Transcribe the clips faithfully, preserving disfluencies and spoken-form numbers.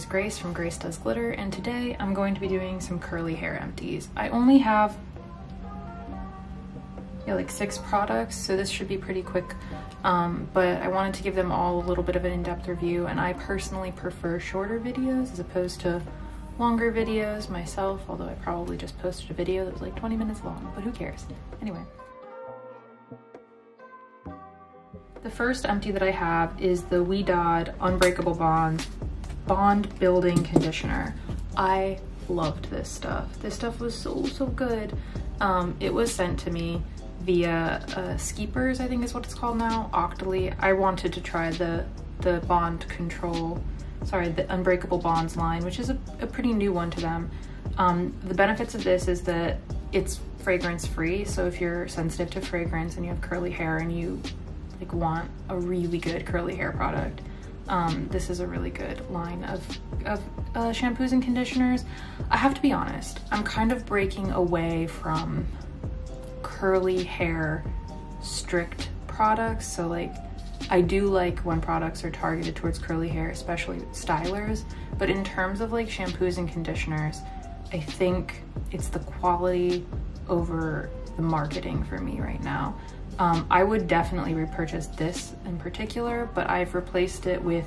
is Grace from Grace Does Glitter, and today I'm going to be doing some curly hair empties. I only have yeah, like six products, so this should be pretty quick, um, but I wanted to give them all a little bit of an in-depth review, and I personally prefer shorter videos as opposed to longer videos myself, although I probably just posted a video that was like twenty minutes long, but who cares? Anyway. The first empty that I have is the Ouidad Unbreakable Bonds Bond Building Conditioner. I loved this stuff. This stuff was so, so good. Um, it was sent to me via uh, Skeepers, I think is what it's called now, Octoly. I wanted to try the, the Bond Control, sorry, the Unbreakable Bonds line, which is a, a pretty new one to them. Um, the benefits of this is that it's fragrance free. So if you're sensitive to fragrance and you have curly hair and you like want a really good curly hair product, um, this is a really good line of, of uh, shampoos and conditioners. I have to be honest, I'm kind of breaking away from curly hair strict products. So like, I do like when products are targeted towards curly hair, especially stylers, but in terms of like shampoos and conditioners, I think it's the quality over the marketing for me right now. Um, I would definitely repurchase this in particular, but I've replaced it with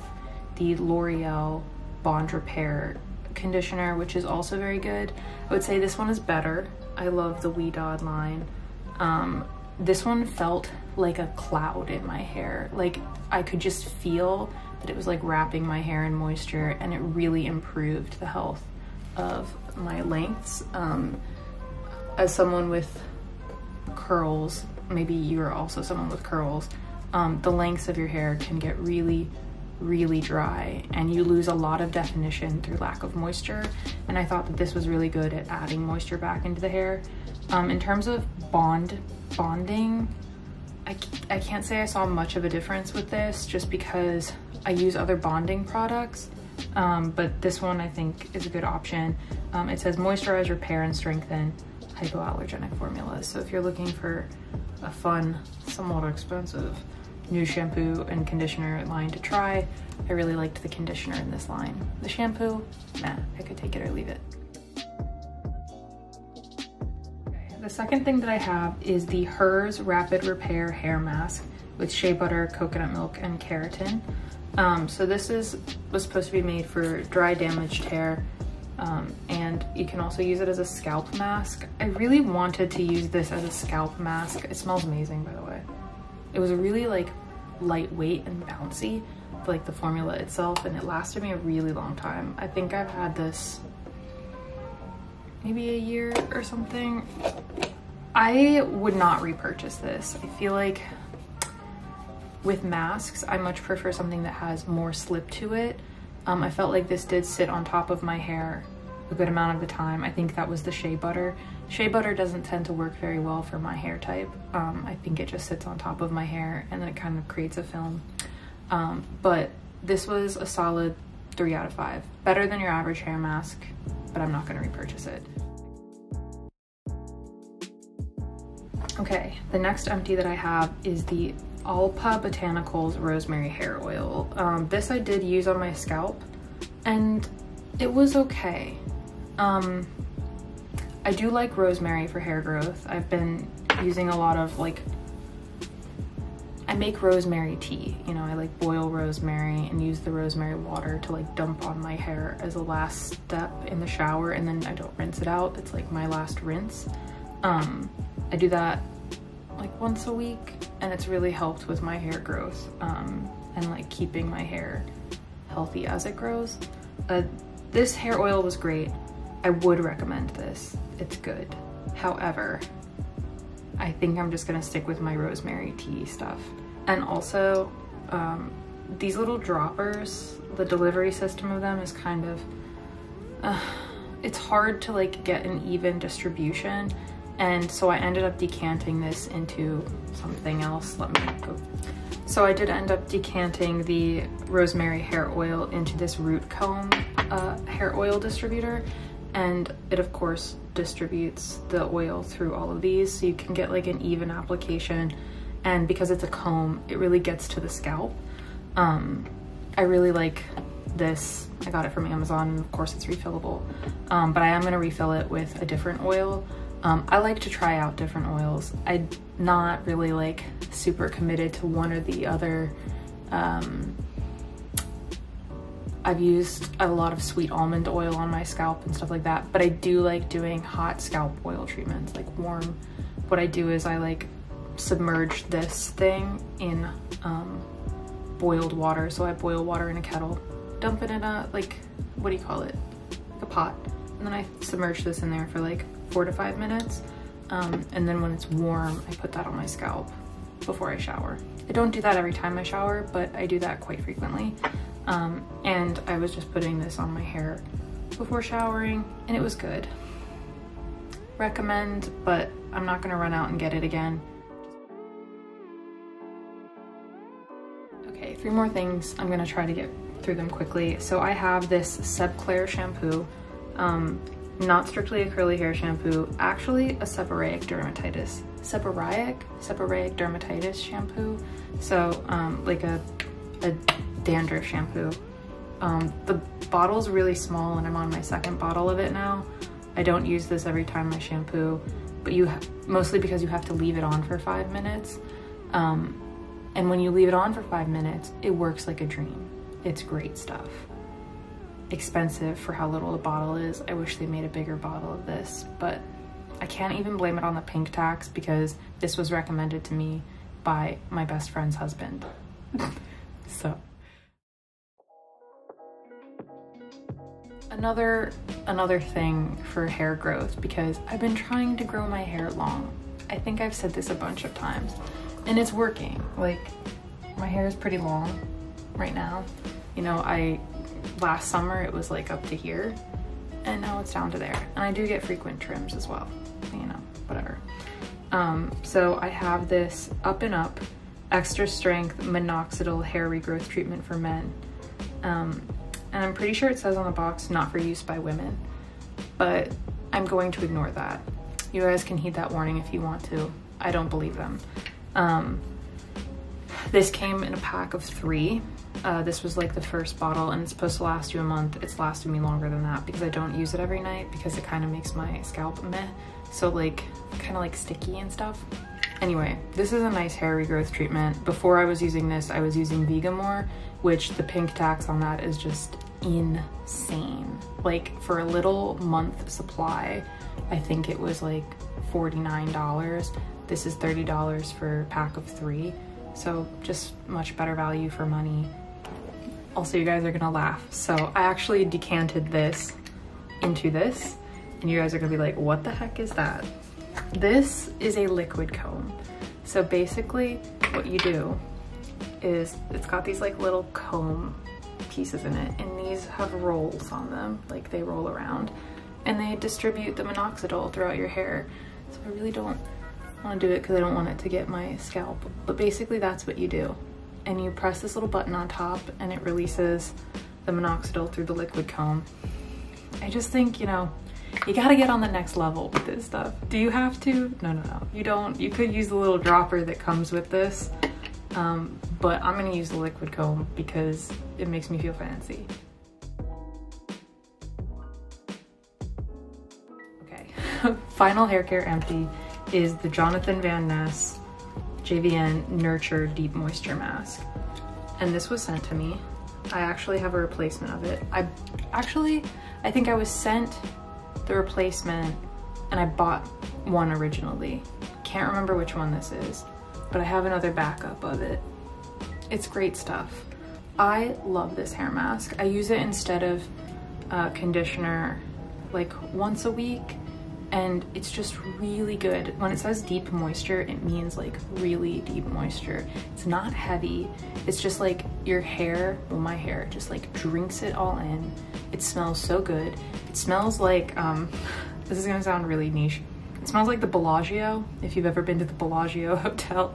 the L'Oreal Bond Repair conditioner, which is also very good. I would say this one is better. I love the Ouidad line. Um, this one felt like a cloud in my hair. Like I could just feel that it was like wrapping my hair in moisture, and it really improved the health of my lengths. Um, as someone with curls, maybe you're also someone with curls, um, the lengths of your hair can get really, really dry, and you lose a lot of definition through lack of moisture. And I thought that this was really good at adding moisture back into the hair. Um, in terms of bond bonding, I, I can't say I saw much of a difference with this, just because I use other bonding products, um, but this one I think is a good option. Um, it says moisturize, repair, and strengthen, hypoallergenic formulas. So if you're looking for a fun, somewhat expensive new shampoo and conditioner line to try, I really liked the conditioner in this line. The shampoo, nah, I could take it or leave it. Okay, the second thing that I have is the HERS Rapid Repair Hair Mask with shea butter, coconut milk, and keratin. Um, so this is was supposed to be made for dry, damaged hair. Um, and you can also use it as a scalp mask. I really wanted to use this as a scalp mask. It smells amazing, by the way. It was really like lightweight and bouncy, like the formula itself, and it lasted me a really long time. I think I've had this maybe a year or something. I would not repurchase this. I feel like with masks, I much prefer something that has more slip to it. Um, I felt like this did sit on top of my hair a good amount of the time. I think that was the shea butter. Shea butter doesn't tend to work very well for my hair type. Um, I think it just sits on top of my hair and then it kind of creates a film. Um, but this was a solid three out of five. Better than your average hair mask, but I'm not gonna repurchase it. Okay, the next empty that I have is the Allpa Botanicals Rosemary Hair Oil. Um, this I did use on my scalp and it was okay. Um, I do like rosemary for hair growth. I've been using a lot of like, I make rosemary tea. You know, I like boil rosemary and use the rosemary water to like dump on my hair as a last step in the shower, and then I don't rinse it out. It's like my last rinse. Um, I do that like once a week, and it's really helped with my hair growth um, and like keeping my hair healthy as it grows. Uh, this hair oil was great. I would recommend this. It's good. However, I think I'm just gonna stick with my rosemary tea stuff. And also um, these little droppers, the delivery system of them is kind of, uh, it's hard to like get an even distribution. And so I ended up decanting this into something else. Let me go. So I did end up decanting the rosemary hair oil into this root comb uh, hair oil distributor. And it of course distributes the oil through all of these, so you can get like an even application. And because it's a comb, it really gets to the scalp. Um, I really like this. I got it from Amazon. Of course it's refillable, um, but I am gonna refill it with a different oil. Um, I like to try out different oils. I'm not really like super committed to one or the other. Um, I've used a lot of sweet almond oil on my scalp and stuff like that, but I do like doing hot scalp oil treatments, like warm. What I do is I like submerge this thing in um, boiled water. So I boil water in a kettle, dump it in a, like, what do you call it? Like a pot. And then I submerge this in there for like four to five minutes. Um, and then when it's warm, I put that on my scalp before I shower. I don't do that every time I shower, but I do that quite frequently. Um, and I was just putting this on my hair before showering and it was good. Recommend, but I'm not gonna run out and get it again. Okay, three more things. I'm gonna try to get through them quickly. So I have this Sebclair shampoo, um, not strictly a curly hair shampoo, actually a seborrheic dermatitis. Seborrheic? Seborrheic dermatitis shampoo. So um, like a, a dandruff shampoo. Um, the bottle's really small and I'm on my second bottle of it now. I don't use this every time I shampoo, but you ha mostly because you have to leave it on for five minutes. Um, and when you leave it on for five minutes, it works like a dream. It's great stuff. Expensive for how little the bottle is. I wish they made a bigger bottle of this, but I can't even blame it on the pink tax because this was recommended to me by my best friend's husband. So. Another another thing for hair growth, because I've been trying to grow my hair long. I think I've said this a bunch of times and it's working. Like, my hair is pretty long right now. You know, I last summer it was like up to here and now it's down to there. And I do get frequent trims as well, you know, whatever. Um, so I have this Up and Up Extra Strength Minoxidil Hair Regrowth Treatment for Men. Um, And I'm pretty sure it says on the box, not for use by women, but I'm going to ignore that. You guys can heed that warning if you want to. I don't believe them. Um, this came in a pack of three. Uh, this was like the first bottle and it's supposed to last you a month. It's lasted me longer than that because I don't use it every night because it kind of makes my scalp meh. So like, kind of like sticky and stuff. Anyway, this is a nice hair regrowth treatment. Before I was using this, I was using Vegamore, which the pink tax on that is just insane. Like, for a little month supply, I think it was like forty-nine dollars. This is thirty dollars for a pack of three. So just much better value for money. Also, you guys are gonna laugh. So I actually decanted this into this and you guys are gonna be like, what the heck is that? This is a liquid comb. So basically what you do is it's got these like little comb pieces in it, and these have rolls on them, like they roll around and they distribute the minoxidil throughout your hair. So I really don't want to do it because I don't want it to get my scalp, but basically that's what you do. And you press this little button on top and it releases the minoxidil through the liquid comb. I just think, you know, you gotta get on the next level with this stuff. Do you have to? No, no, no, you don't. You could use the little dropper that comes with this, um, but I'm gonna use the liquid comb because it makes me feel fancy. Okay, final hair care empty is the Jonathan Van Ness J V N Nurture Deep Moisture Mask. And this was sent to me. I actually have a replacement of it. I actually, I think I was sent the replacement and I bought one originally. Can't remember which one this is, but I have another backup of it. It's great stuff. I love this hair mask. I use it instead of uh, conditioner like once a week and it's just really good. When it says deep moisture, it means like really deep moisture. It's not heavy. It's just like your hair, well my hair, just like drinks it all in. It smells so good. It smells like, um, this is gonna sound really niche. It smells like the Bellagio, if you've ever been to the Bellagio Hotel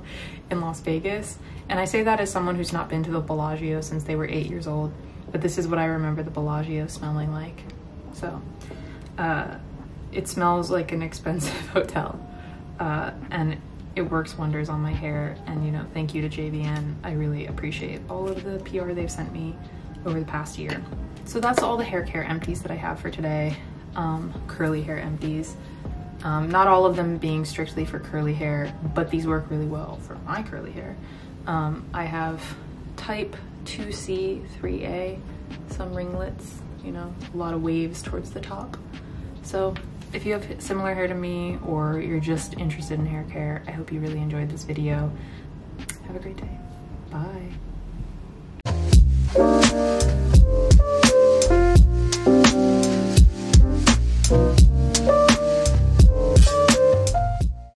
in Las Vegas. And I say that as someone who's not been to the Bellagio since they were eight years old, but this is what I remember the Bellagio smelling like. So, uh, it smells like an expensive hotel. Uh, and it works wonders on my hair. And you know, thank you to J V N. I really appreciate all of the P R they've sent me. over the past year. So that's all the hair care empties that I have for today. Um, curly hair empties. Um, not all of them being strictly for curly hair, but these work really well for my curly hair. Um, I have type two C, three A, some ringlets, you know, a lot of waves towards the top. So if you have similar hair to me or you're just interested in hair care, I hope you really enjoyed this video. Have a great day. Bye.